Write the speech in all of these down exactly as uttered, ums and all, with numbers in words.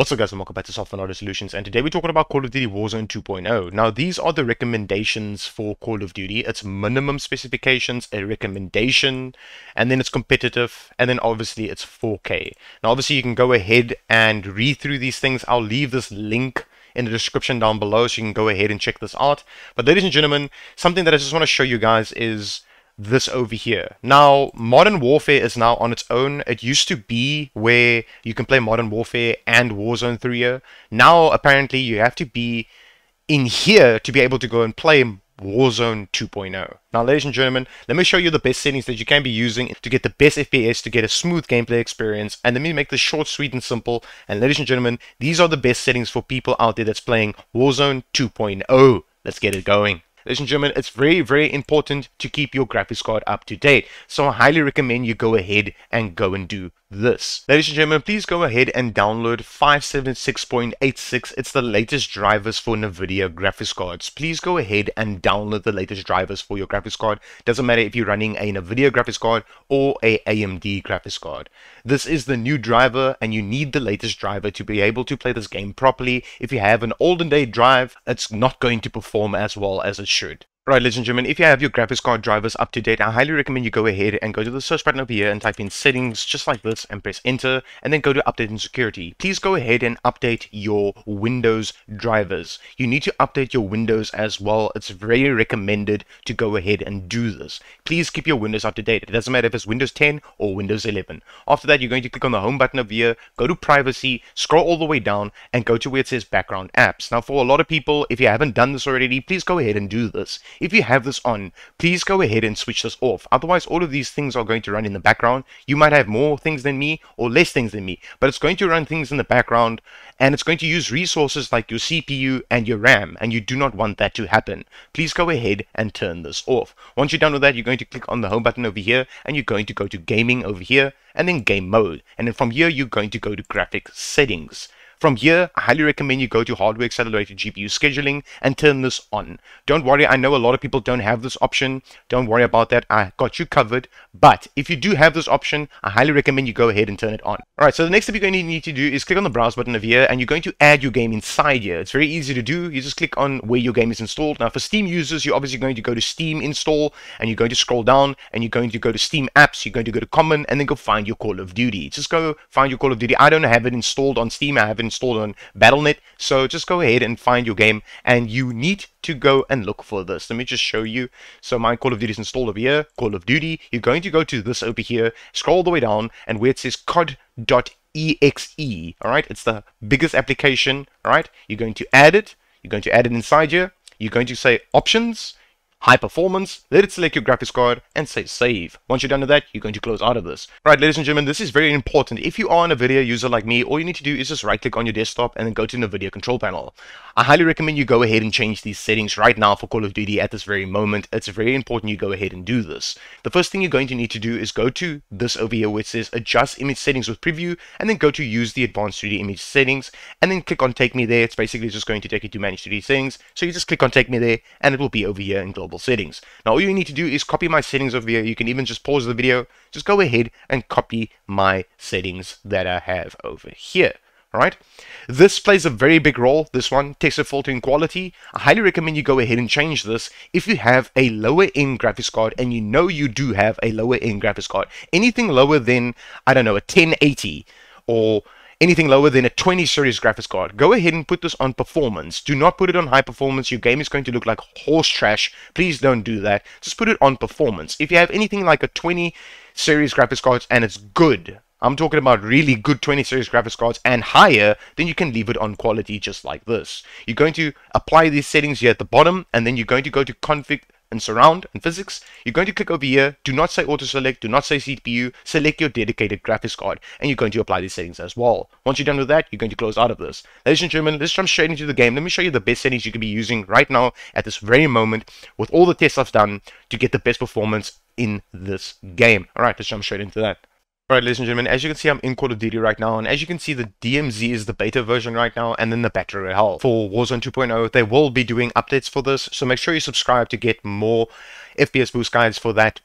What's up guys, and welcome back to Software Audio Solutions, and today we're talking about Call of Duty Warzone two point oh. Now these are the recommendations for Call of Duty. It's minimum specifications, a recommendation, and then it's competitive, and then obviously it's four K. Now obviously you can go ahead and read through these things. I'll leave this link in the description down below so you can go ahead and check this out. But ladies and gentlemen, something that I just want to show you guys is this over here. Now Modern Warfare is now on its own. It used to be where you can play Modern Warfare and Warzone three here. Now apparently you have to be in here to be able to go and play Warzone two point oh. Now ladies and gentlemen, let me show you the best settings that you can be using to get the best F P S, to get a smooth gameplay experience, and let me make this short, sweet and simple. And ladies and gentlemen, these are the best settings for people out there that's playing Warzone two point oh. Let's get it going. Ladies and gentlemen, it's very, very important to keep your graphics card up to date. So I highly recommend you go ahead and go and do this. Ladies and gentlemen, please go ahead and download five seventy-six point eight six. It's the latest drivers for Nvidia graphics cards. Please go ahead and download the latest drivers for your graphics card. Doesn't matter if you're running a Nvidia graphics card or a A M D graphics card. This is the new driver, and you need the latest driver to be able to play this game properly. If you have an olden day drive, it's not going to perform as well as it should. Right, ladies and gentlemen, if you have your graphics card drivers up to date, I highly recommend you go ahead and go to the search button over here and type in settings just like this and press enter, and then go to update and security. Please go ahead and update your Windows drivers. You need to update your Windows as well. It's very recommended to go ahead and do this. Please keep your Windows up to date. It doesn't matter if it's Windows ten or Windows eleven. After that, you're going to click on the home button over here, go to privacy, scroll all the way down and go to where it says background apps. Now for a lot of people, if you haven't done this already, please go ahead and do this. If you have this on, please go ahead and switch this off. Otherwise, all of these things are going to run in the background. You might have more things than me or less things than me, but it's going to run things in the background, and it's going to use resources like your C P U and your RAM, and you do not want that to happen. Please go ahead and turn this off. Once you're done with that, you're going to click on the home button over here, and you're going to go to gaming over here, and then game mode. And then from here, you're going to go to graphic settings. From here, I highly recommend you go to hardware accelerated G P U scheduling and turn this on. Don't worry, I know a lot of people don't have this option. Don't worry about that. I got you covered. But if you do have this option, I highly recommend you go ahead and turn it on. All right, so the next step you're going to need to do is click on the browse button over here, and you're going to add your game inside here. It's very easy to do. You just click on where your game is installed. Now for Steam users, you're obviously going to go to Steam install, and you're going to scroll down, and you're going to go to Steam apps. You're going to go to common, and then go find your Call of Duty. Just go find your Call of Duty. I don't have it installed on Steam. I have it installed on Battle dot net, so just go ahead and find your game, and you need to go and look for this. Let me just show you. So my Call of Duty is installed over here, Call of Duty. You're going to go to this over here, scroll all the way down, and where it says C O D dot E X E, all right, it's the biggest application, all right, you're going to add it, you're going to add it inside here, you're going to say options, high performance, let it select your graphics card, and say save. Once you're done with that, you're going to close out of this. Right, ladies and gentlemen, this is very important. If you are an Nvidia user like me, all you need to do is just right click on your desktop and then go to Nvidia control panel. I highly recommend you go ahead and change these settings right now for Call of Duty at this very moment. It's very important you go ahead and do this. The first thing you're going to need to do is go to this over here where it says adjust image settings with preview, and then go to use the advanced three D image settings, and then click on take me there. It's basically just going to take you to manage three D settings. So you just click on take me there, and it will be over here in global settings. Now all you need to do is copy my settings over here. You can even just pause the video, just go ahead and copy my settings that I have over here. All right, this plays a very big role, this one, texture filtering quality. I highly recommend you go ahead and change this if you have a lower end graphics card, and you know you do have a lower end graphics card. Anything lower than, I don't know, a ten eighty or anything lower than a twenty series graphics card, go ahead and put this on performance. Do not put it on high performance. Your game is going to look like horse trash. Please don't do that. Just put it on performance. If you have anything like a twenty series graphics cards, and it's good, I'm talking about really good twenty series graphics cards and higher, then you can leave it on quality just like this. You're going to apply these settings here at the bottom, and then you're going to go to config and surround and physics. You're going to click over here. Do not say auto select, do not say C P U, select your dedicated graphics card, and you're going to apply these settings as well. Once you're done with that, you're going to close out of this. Ladies and gentlemen, let's jump straight into the game. Let me show you the best settings you can be using right now at this very moment with all the tests I've done to get the best performance in this game. All right, let's jump straight into that. Alright, ladies and gentlemen, as you can see, I'm in Call of Duty right now, and as you can see, the D M Z is the beta version right now, and then the Battle Royale. For Warzone two point oh, they will be doing updates for this, so make sure you subscribe to get more F P S boost guides for that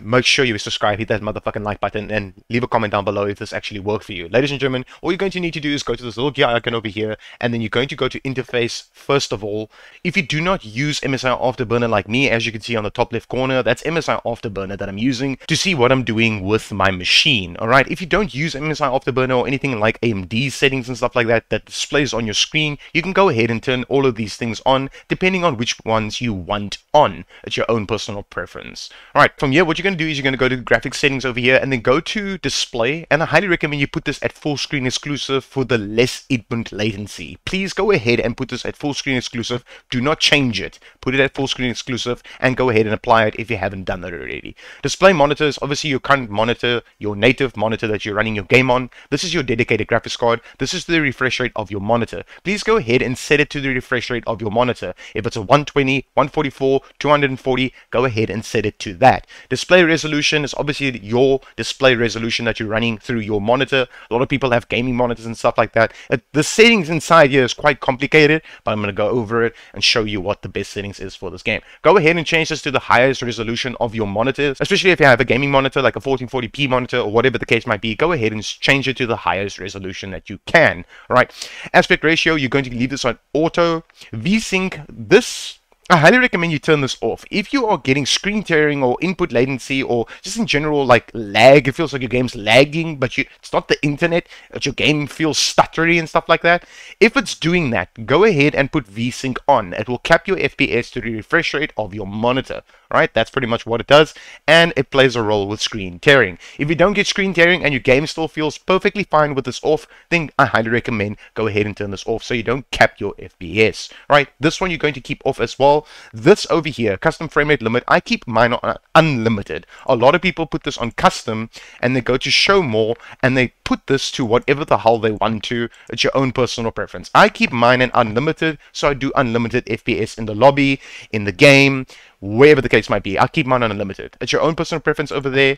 make sure you subscribe, hit that motherfucking like button, and leave a comment down below if this actually worked for you. Ladies and gentlemen, all you're going to need to do is go to this little gear icon over here, and then you're going to go to interface first of all. If you do not use M S I Afterburner like me, as you can see on the top left corner, that's M S I Afterburner that I'm using to see what I'm doing with my machine. Alright, if you don't use M S I Afterburner or anything like A M D settings and stuff like that that displays on your screen, you can go ahead and turn all of these things on depending on which ones you want on. It's your own personal preference. Alright, from here what you're going to do is you're going to go to the graphics settings over here and then go to display, and I highly recommend you put this at full screen exclusive for the less input latency. Please go ahead and put this at full screen exclusive. Do not change it. Put it at full screen exclusive and go ahead and apply it if you haven't done that already. Display monitors, obviously your current monitor, your native monitor that you're running your game on. This is your dedicated graphics card. This is the refresh rate of your monitor. Please go ahead and set it to the refresh rate of your monitor. If it's a one twenty, one forty-four, two forty, go ahead and set it to that. Display resolution is obviously your display resolution that you're running through your monitor. A lot of people have gaming monitors and stuff like that. The settings inside here is quite complicated, but I'm going to go over it and show you what the best settings is for this game. Go ahead and change this to the highest resolution of your monitors, especially if you have a gaming monitor like a fourteen forty p monitor or whatever the case might be. Go ahead and change it to the highest resolution that you can. All right, aspect ratio, you're going to leave this on auto. V-Sync, this I highly recommend you turn this off. If you are getting screen tearing or input latency or just in general like lag, it feels like your game's lagging, but you, it's not the internet, it's your game feels stuttery and stuff like that. If it's doing that, go ahead and put V-Sync on. It will cap your F P S to the refresh rate of your monitor. Right, that's pretty much what it does, and it plays a role with screen tearing. If you don't get screen tearing and your game still feels perfectly fine with this off, then I highly recommend go ahead and turn this off so you don't cap your F P S. Right, this one you're going to keep off as well. This over here, custom frame rate limit, I keep mine on unlimited. A lot of people put this on custom and they go to show more and they put this to whatever the hell they want to. It's your own personal preference. I keep mine in unlimited, so I do unlimited F P S in the lobby, in the game, wherever the case might be. I'll keep mine on unlimited. It's your own personal preference over there.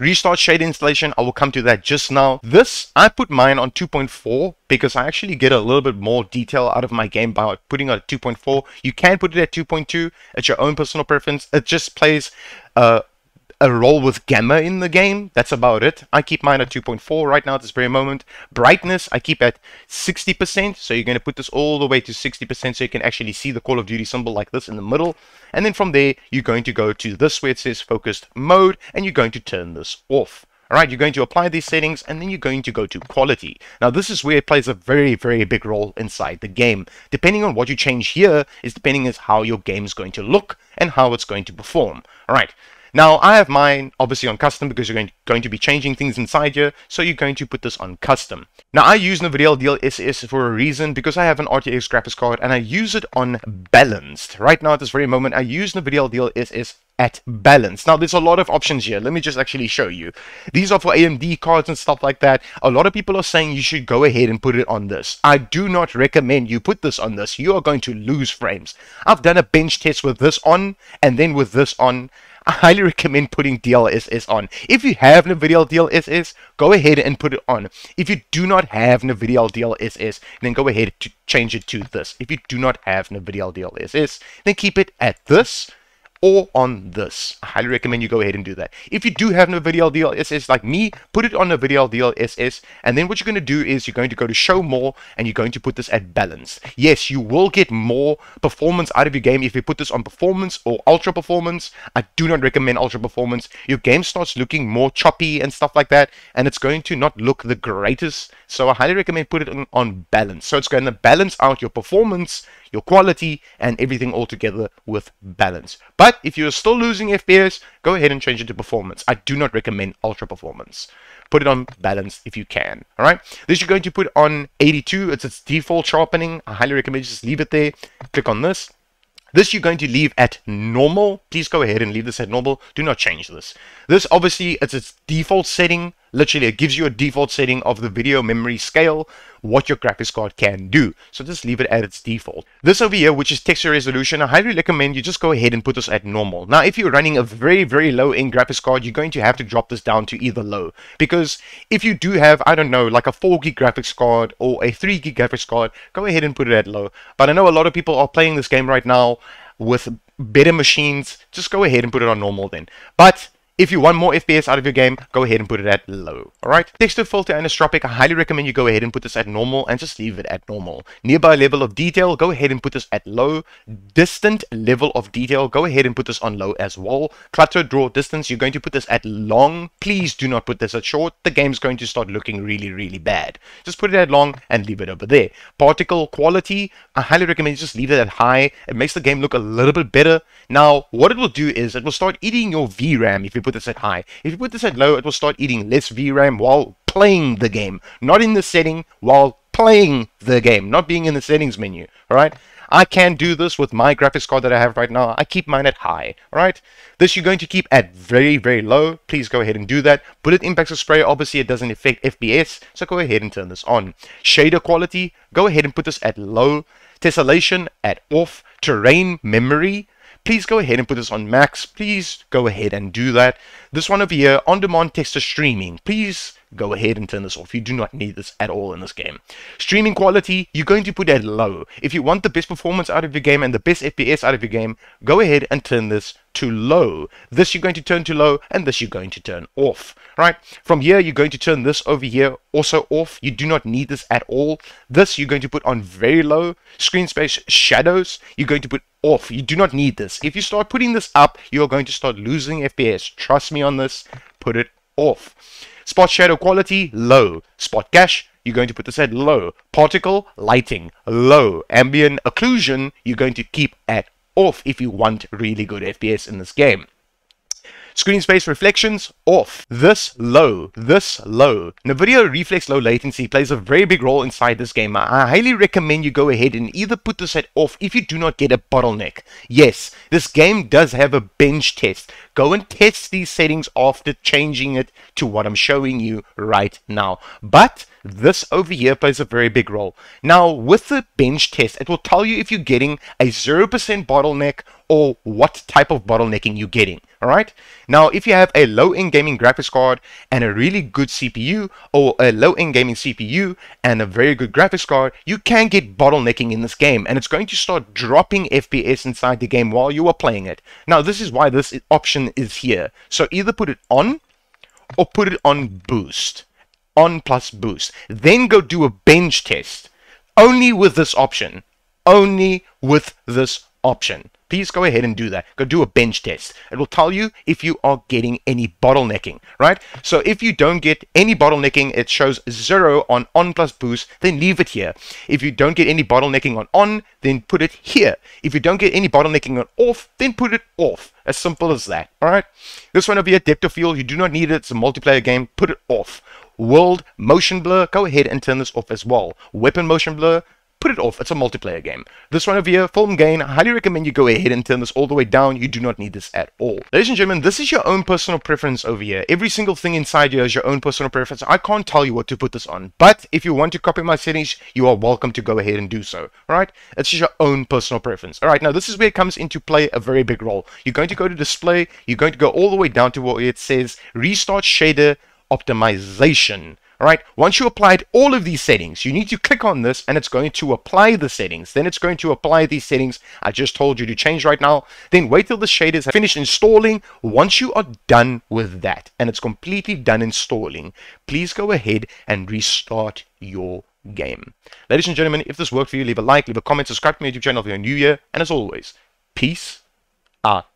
Restart shader installation, I will come to that just now. This, I put mine on two point four because I actually get a little bit more detail out of my game by putting it at two point four. You can put it at two point two. It's your own personal preference. It just plays uh, a role with gamma in the game. That's about it. I keep mine at two point four right now at this very moment. Brightness, I keep at sixty percent. So you're going to put this all the way to sixty percent so you can actually see the Call of Duty symbol like this in the middle. And then from there, you're going to go to this where it says focused mode, and you're going to turn this off. All right, you're going to apply these settings, and then you're going to go to quality. Now, this is where it plays a very, very big role inside the game. Depending on what you change here is depending on how your game is going to look and how it's going to perform. All right. Now, I have mine obviously on custom because you're going to, going to be changing things inside here, so you're going to put this on custom. Now, I use Nvidia D L S S for a reason because I have an R T X graphics card and I use it on balanced. Right now, at this very moment, I use Nvidia D L S S at balance. Now, there's a lot of options here. Let me just actually show you. These are for A M D cards and stuff like that. A lot of people are saying you should go ahead and put it on this. I do not recommend you put this on this. You are going to lose frames. I've done a bench test with this on and then with this on. I highly recommend putting D L S S on. If you have Nvidia D L S S, go ahead and put it on. If you do not have Nvidia D L S S, then go ahead to change it to this. If you do not have Nvidia D L S S, then keep it at this or on this. I highly recommend you go ahead and do that. If you do have Nvidia D L S S like me, put it on Nvidia D L S S, and then what you're going to do is you're going to go to show more, and you're going to put this at balance. Yes, you will get more performance out of your game if you put this on performance or ultra performance. I do not recommend ultra performance. Your game starts looking more choppy and stuff like that, and it's going to not look the greatest, so I highly recommend put it on, on balance. So it's going to balance out your performance, your quality, and everything all together with balance. But if you're still losing F P S, go ahead and change it to performance. I do not recommend ultra performance. Put it on balance if you can. All right, this you're going to put on eighty-two. It's its default sharpening. I highly recommend you just leave it there. Click on this. This you're going to leave at normal. Please go ahead and leave this at normal. Do not change this. This obviously it's its default setting. Literally, it gives you a default setting of the video memory scale, what your graphics card can do. So just leave it at its default. This over here, which is texture resolution, I highly recommend you just go ahead and put this at normal. Now, if you're running a very, very low-end graphics card, you're going to have to drop this down to either low. Because if you do have, I don't know, like a four gig graphics card or a three gig graphics card, go ahead and put it at low. But I know a lot of people are playing this game right now with better machines. Just go ahead and put it on normal then. But If you want more F P S out of your game, go ahead and put it at low, alright? Texture filter anisotropic, I highly recommend you go ahead and put this at normal and just leave it at normal. Nearby level of detail, go ahead and put this at low. Distant level of detail, go ahead and put this on low as well. Clutter draw distance, you're going to put this at long. Please do not put this at short. The game's going to start looking really, really bad. Just put it at long and leave it over there. Particle quality, I highly recommend you just leave it at high. It makes the game look a little bit better. Now, what it will do is it will start eating your V RAM if you put this at high. If you put this at low, it will start eating less V RAM while playing the game, not in the setting, while playing the game, not being in the settings menu. All right, I can do this with my graphics card that I have right now. I keep mine at high. All right, this you're going to keep at very, very low. Please go ahead and do that. Bullet impacts of spray, obviously it doesn't affect F P S, so go ahead and turn this on. Shader quality, go ahead and put this at low. Tessellation at off. Terrain memory, please go ahead and put this on max. Please go ahead and do that. This one over here, on-demand texture streaming, please go ahead and turn this off. You do not need this at all in this game. Streaming quality, you're going to put at low. If you want the best performance out of your game and the best F P S out of your game, go ahead and turn this to low. This you're going to turn to low, and this you're going to turn off. Right? From here, you're going to turn this over here also off. You do not need this at all. This you're going to put on very low. Screen space shadows, you're going to put off. You do not need this. If you start putting this up, you're going to start losing F P S. Trust me on this. Put it off. Spot shadow quality, low. Spot cache, you're going to put this at low. Particle lighting, low. Ambient occlusion, you're going to keep at off if you want really good F P S in this game. Screen space reflections, off. This, low. This, low. Nvidia reflex low latency plays a very big role inside this game. I highly recommend you go ahead and either put this at off if you do not get a bottleneck. Yes, this game does have a bench test. Go and test these settings after changing it to what I'm showing you right now. But this over here plays a very big role. Now, with the bench test, it will tell you if you're getting a zero percent bottleneck or what type of bottlenecking you're getting. Alright? Now, if you have a low-end gaming graphics card and a really good C P U, or a low-end gaming C P U and a very good graphics card, you can get bottlenecking in this game, and it's going to start dropping F P S inside the game while you are playing it. Now, this is why this option is here. So either put it on or put it on boost. On plus boost. Then go do a bench test. Only with this option. Only with this option. Please go ahead and do that. Go do a bench test. It will tell you if you are getting any bottlenecking, right? So if you don't get any bottlenecking, it shows zero on on plus boost, then leave it here. If you don't get any bottlenecking on on, then put it here. If you don't get any bottlenecking on off, then put it off. As simple as that, all right? This one over here, depth of field, you do not need it. It's a multiplayer game. Put it off. World motion blur, go ahead and turn this off as well. Weapon motion blur, put it off. It's a multiplayer game. This one over here, film gain, I highly recommend you go ahead and turn this all the way down. You do not need this at all. Ladies and gentlemen, this is your own personal preference over here. Every single thing inside here is your own personal preference. I can't tell you what to put this on, but if you want to copy my settings, you are welcome to go ahead and do so. All right, it's just your own personal preference. All right, now this is where it comes into play a very big role. You're going to go to display. You're going to go all the way down to where it says restart shader optimization. Alright, once you applied all of these settings, you need to click on this and it's going to apply the settings. Then it's going to apply these settings I just told you to change right now. Then wait till the shaders have finished installing. Once you are done with that and it's completely done installing, please go ahead and restart your game. Ladies and gentlemen, if this worked for you, leave a like, leave a comment, subscribe to my YouTube channel if you're new here. And as always, peace out.